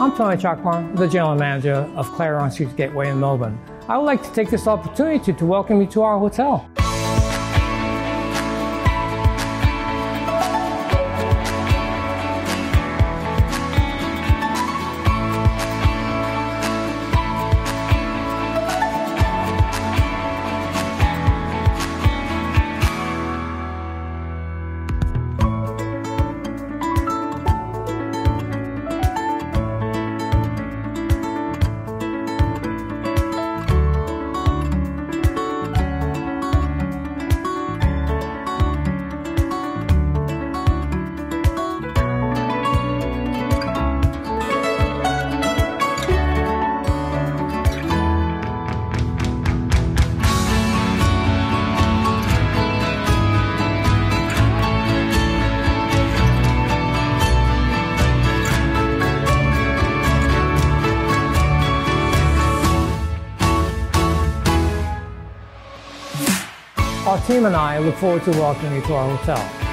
I'm Tony Chakmar, the General Manager of Clarion Suites Gateway in Melbourne. I would like to take this opportunity to welcome you to our hotel. Our team and I look forward to welcoming you to our hotel.